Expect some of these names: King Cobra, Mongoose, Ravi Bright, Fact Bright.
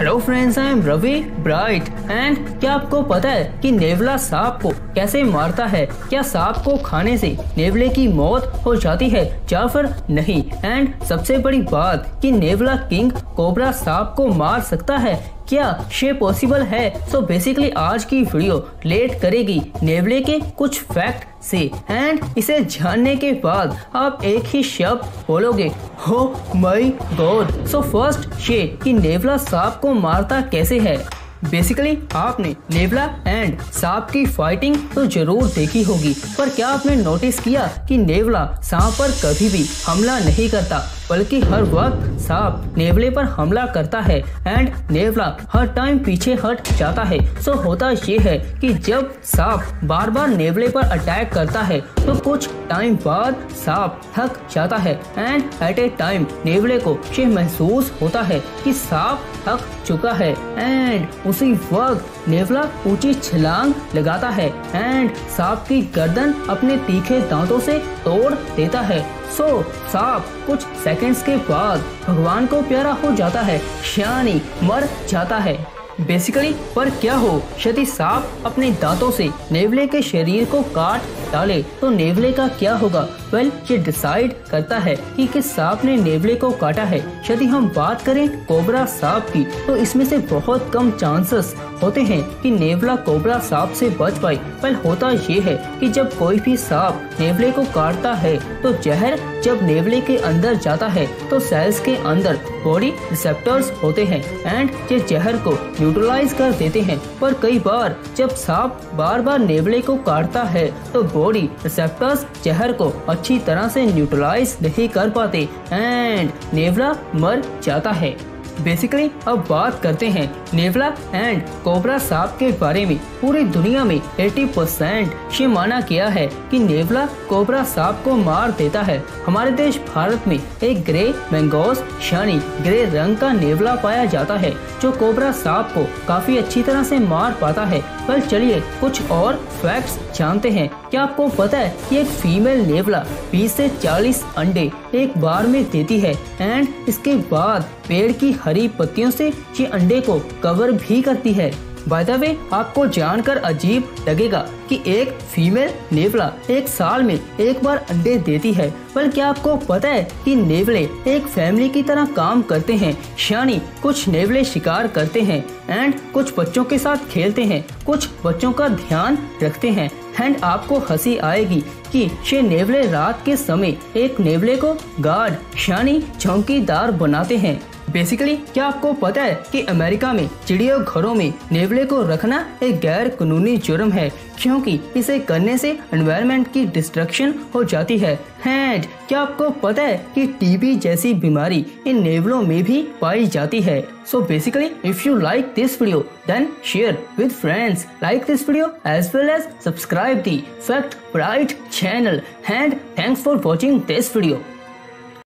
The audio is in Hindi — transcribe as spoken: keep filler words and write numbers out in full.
Hello friends, I am Ravi bright. And क्या आपको पता है कि नेवला सांप को कैसे मारता है? क्या सांप को खाने से नेवले की मौत हो जाती है या फिर नहीं? एंड सबसे बड़ी बात कि नेवला किंग कोबरा सांप को मार सकता है क्या? ये पॉसिबल है। सो so बेसिकली आज की वीडियो रिलेट करेगी नेवले के कुछ फैक्ट से। एंड इसे जानने के बाद आप एक ही शब्द बोलोगे, हो माय गॉड। सो फर्स्ट ये कि नेवला सांप को मारता कैसे है। बेसिकली आपने नेवला एंड सांप की फाइटिंग तो जरूर देखी होगी, पर क्या आपने नोटिस किया कि नेवला सांप पर कभी भी हमला नहीं करता, बल्कि हर वक्त सांप नेवले पर हमला करता है एंड नेवला हर टाइम पीछे हट जाता है। सो होता ये है कि जब सांप बार बार नेवले पर अटैक करता है तो कुछ टाइम बाद सांप थक जाता है एंड एट ए टाइम नेवले को ये महसूस होता है कि सांप थक चुका है एंड उसी वक्त नेवला ऊंची छलांग लगाता है एंड सांप की गर्दन अपने तीखे दांतों से तोड़ देता है। सो सांप कुछ सेकंड्स के बाद भगवान को प्यारा हो जाता है, यानी मर जाता है बेसिकली। पर क्या हो यदि सांप अपने दांतों से नेवले के शरीर को काट डाले तो नेवले का क्या होगा? वेल well, ये डिसाइड करता है कि किस सांप ने नेवले को काटा है। यदि हम बात करें कोबरा सांप की तो इसमें से बहुत कम चांसेस होते हैं कि नेवला कोबरा सांप से बच पाए। वेल well, होता ये है कि जब कोई भी सांप नेवले को काटता है तो जहर जब नेवले के अंदर जाता है तो सेल्स के अंदर बॉडी रिसेप्टर्स होते हैं एंड ये जहर को न्यूट्रलाइज कर देते हैं। पर कई बार जब सांप बार बार नेवले को काटता है तो बॉडी रिसेप्टर्स जहर को अच्छी तरह से न्यूट्रलाइज नहीं कर पाते एंड नेवला मर जाता है बेसिकली। अब बात करते हैं नेवला एंड कोबरा सांप के बारे में। पूरी दुनिया में अस्सी परसेंट ये माना गया है कि नेवला कोबरा सांप को मार देता है। हमारे देश भारत में एक ग्रे मैंगोस यानी ग्रे रंग का नेवला पाया जाता है जो कोबरा सांप को काफी अच्छी तरह से मार पाता है। पर चलिए कुछ और फैक्ट्स जानते हैं। क्या आपको पता है कि एक फीमेल नेवला बीस से चालीस अंडे एक बार में देती है एंड इसके बाद पेड़ की हरी पत्तियों से ये अंडे को कवर भी करती है। बाय द वे आपको जानकर अजीब लगेगा कि एक फीमेल नेवला एक साल में एक बार अंडे देती है, पर क्या आपको पता है कि नेवले एक फैमिली की तरह काम करते हैं, यानी कुछ नेवले शिकार करते हैं एंड कुछ बच्चों के साथ खेलते हैं, कुछ बच्चों का ध्यान रखते हैं। एंड आपको हंसी आएगी कि ये नेवले रात के समय एक नेवले को गार्ड यानी चौकीदार बनाते हैं बेसिकली। क्या आपको पता है कि अमेरिका में चिड़िया घरों में नेवले को रखना एक गैर कानूनी जुर्म है, क्योंकि इसे करने से एनवायरनमेंट की डिस्ट्रक्शन हो जाती है। एंड क्या आपको पता है कि टीबी जैसी बीमारी इन नेवलों में भी पाई जाती है। So basically if you like this video then share with friends, like this video as well as subscribe the fact bright channel. And thanks for watching this video.